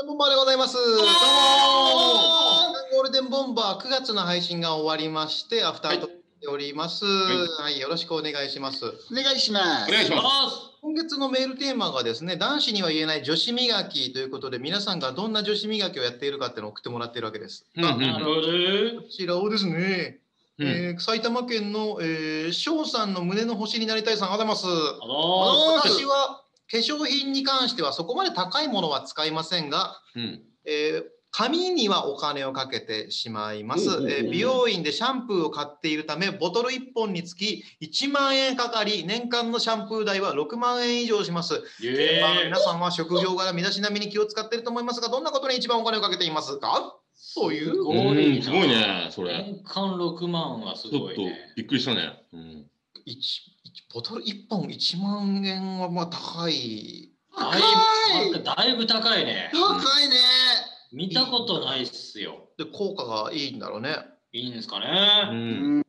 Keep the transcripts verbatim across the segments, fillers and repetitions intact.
デンボンバーでございます。どうもゴールデンボンバーくがつの配信が終わりまして、アフタートークしております。はい、はい、よろしくお願いします。お願いします。お願いします。今月のメールテーマがですね、男子には言えない女子磨きということで、皆さんがどんな女子磨きをやっているかっていうのを送ってもらっているわけです。なるほど。こちらをですね。うん、えー、埼玉県の、えー、翔さんの胸の星になりたいさん、あざます。私は化粧品に関してはそこまで高いものは使いませんが、うん、えー、髪にはお金をかけてしまいます、うん、えー、美容院でシャンプーを買っているため、ボトルいっぽんにつきいちまんえんかかり、年間のシャンプー代はろくまんえん以上します、えーまあ、皆さんは職業柄身だしなみに気を使っていると思いますが、どんなことに一番お金をかけていますか？そういうゴールにすごいね、それ。年間ろくまんはすごいね。ちょっとびっくりしたね。うん、ボトルいっぽんいちまんえんはまあ高い。高い。だいぶ高いね。高いね。見たことないっすよ。で、効果がいいんだろうね。いいんですかね。うん、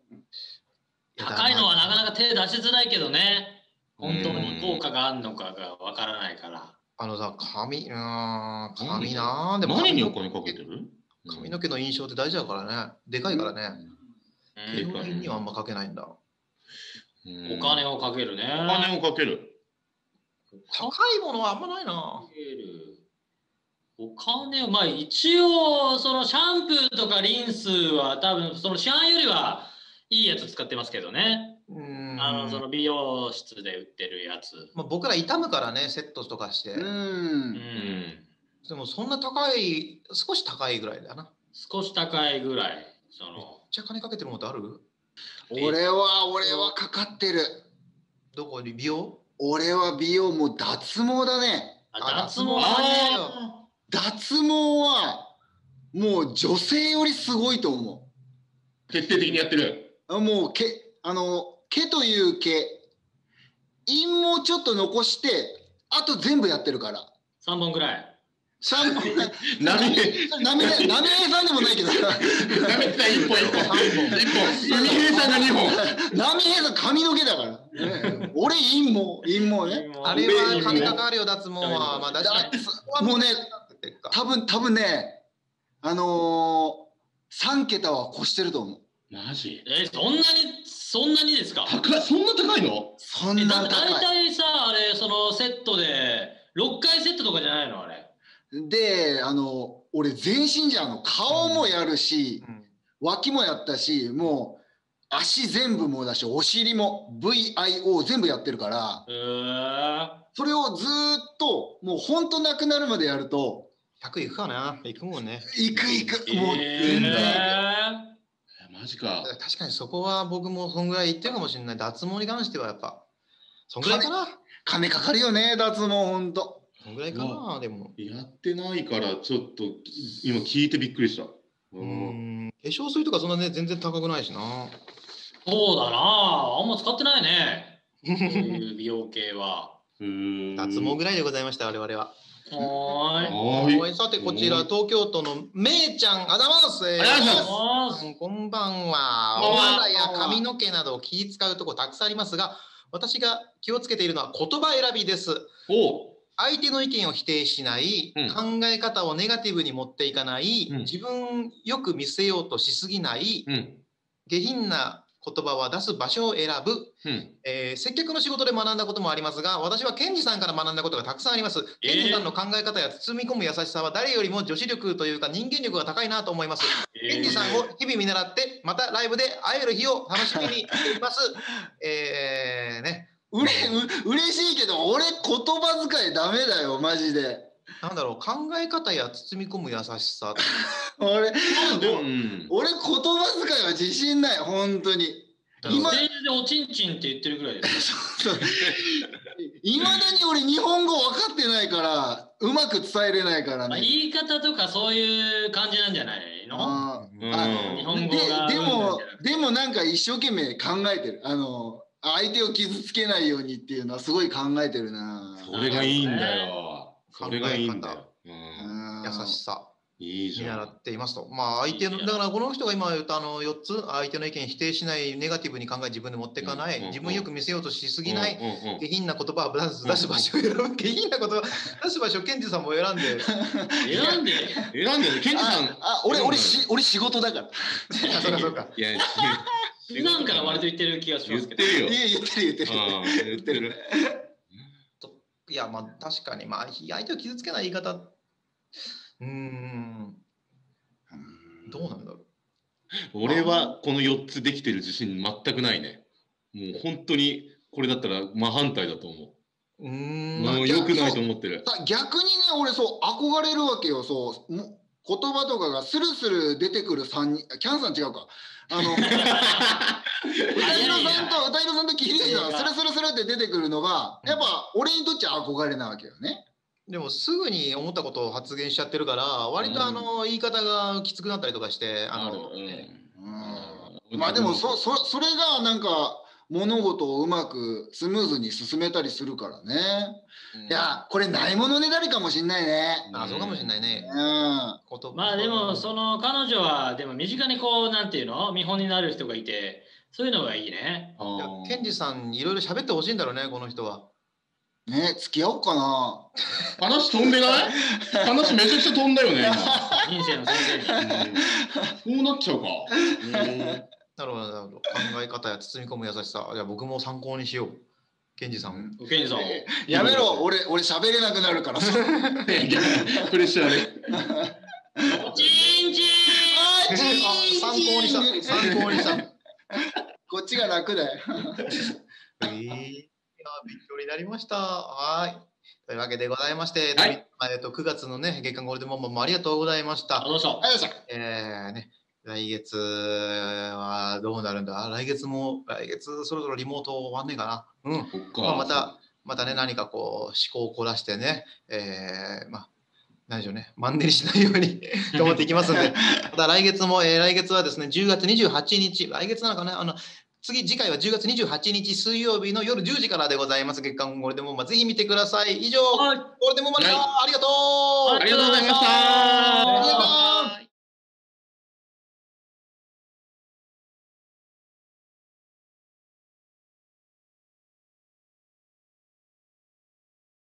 高いのはなかなか手出しづらいけどね。本当に効果があるのかがわからないから。あのさ、髪、うん、髪なぁ。でも何にお金かけてる？髪の毛の印象って大事だからね。でかいからね。美容院にはあんまかけないんだ。お金をかけるね。お金をかける。高いものはあんまないな。お金を、まあ一応そのシャンプーとかリンスは多分その市販よりはいいやつ使ってますけどね。あのその美容室で売ってるやつ。まあ僕ら傷むからね、セットとかして。うんうん。でもそんな高い、少し高いぐらいだな。少し高いぐらい。そのめっちゃ金かけてるものってある？俺は俺はかかってる。どこに美容？俺は美容も脱毛だね。脱毛は脱毛はもう女性よりすごいと思う。徹底的にやってる。もう毛あの毛という毛、陰毛ちょっと残して、あと全部やってるから。さんぼんぐらい。シャンプーなめなめさんでもないけど、なめさん一本一本一本、なめさんが二本、なめさん髪の毛だから。俺陰毛陰毛ね。あれは髪かかるよ脱毛は。まだもうね、多分多分ね、あの三桁は越してると思う。マジ？え、そんなにそんなにですか？高い、そんな高いの？そんな高い。大体さ、あれそのセットでろっかいセットとかじゃないのあれ？で、あの俺全身じゃん、あの顔もやるし、うん、脇もやったし、もう足全部もだし、お尻も ブイアイオー 全部やってるから、えー、それをずっともうほんとなくなるまでやるとひゃくいくかな。いくもんね。いくいく、もう全然、えー、マジか。確かにそこは僕もそんぐらい言ってるかもしれない。脱毛に関してはやっぱそんぐらいかな。金かかるよね脱毛。ほんとそんぐらいかな。でもやってないからちょっと今聞いてびっくりした。うん、化粧水とかそんなね全然高くないしな。そうだなあ、あんま使ってないねそういう美容系は。脱毛ぐらいでございました我々は。はい。さてこちら東京都のめいちゃん、あざます。ありがとうございます。こんばんは。お肌や髪の毛などを気を使うとこたくさんありますが、私が気をつけているのは言葉選びです。お相手の意見を否定しない、うん、考え方をネガティブに持っていかない、うん、自分よく見せようとしすぎない、うん、下品な言葉は出す場所を選ぶ、うん、えー、接客の仕事で学んだこともありますが、私はケンジさんから学んだことがたくさんあります、えー、ケンジさんの考え方や包み込む優しさは誰よりも女子力というか人間力が高いなと思います、えー、ケンジさんを日々見習ってまたライブで会える日を楽しみにしていますえーねうれ、う、嬉しいけど俺言葉遣いダメだよマジで。なんだろう、考え方や包み込む優しさ俺、うん、俺言葉遣いは自信ない本当に。今でおちんちんって言ってるぐらいですいまだに俺日本語分かってないからうまく伝えれないからね。言い方とかそういう感じなんじゃないの？ああ、日本語がで、でもでもなんか一生懸命考えてる。あの相手を傷つけないようにっていうのはすごい考えてるな。それがいいんだよ。それがいいんだよ。優しさ。見習っていますと。まあ相手の、だからこの人が今言ったあのよっつ、相手の意見否定しない、ネガティブに考え自分で持っていかない、自分よく見せようとしすぎない、下品な言葉を出す、出す場所を選ぶ、下品な言葉出す場所をケンジさんも選んで選んで選んでケンジさん、あ、俺俺俺仕事だから。そうかそうか、いや普段から割と言ってる気がしますけど。言ってるよ、言ってる言ってる言ってる。いやまあ確かに、まあ相手を傷つけない言い方、うーん、どうなんだろう。俺はこのよっつできてる自信全くないね。もう本当にこれだったら真反対だと思う。うーん、もう良くないと思ってる。逆にね、俺そう憧れるわけよ。そう言葉とかがスルスル出てくるさんにん、キャンさん違うか。あの歌広さんと歌広さんとキリヒさんがスルスルスルって出てくるのがやっぱ俺にとっちゃ憧れなわけよね。でもすぐに思ったことを発言しちゃってるから割とあの言い方がきつくなったりとかして、あの、うん、まあでもそそそれがなんか物事をうまくスムーズに進めたりするからね。うん、いやこれないものねだりかもしんないね。あ、そうかもしんないね。うん、まあでもその彼女はでも身近にこうなんていうの見本になる人がいて、そういうのがいいね。ケンジさんいろいろ喋ってほしいんだろうね、この人は。ね、付き合おうかな。話飛んでない？話めちゃくちゃ飛んだよね。人生の先生。そうなっちゃうか。なるほどなるほど。考え方や包み込む優しさ。じゃあ僕も参考にしよう。ケンジさん。ケンジさん。やめろ。俺俺喋れなくなるから。プレッシャーで。チンチン。参考にした。参考にした。こっちが楽だよ。ええ。勉強になりました。はい。というわけでございまして、はい、えっとくがつのね月間ゴールデンボンボンもありがとうございました。ありがとうございました。えーね、来月はどうなるんだ。来月も来月そろそろリモート終わんねえかな。うん。まあまたまたね何かこう思考を凝らしてね、えー、まあ。何でしょうね、マンネリしないようにと思っていきますので、また来月も、えー、来月はですねじゅうがつにじゅうはちにち、来月なのかな、あの次次回はじゅうがつにじゅうはちにち水曜日の夜じゅうじからでございます。月間ゴールデンボンバーぜひ見てください。以上、はい、ゴールデンボンバーでした。ありがとう。ありがとうございました。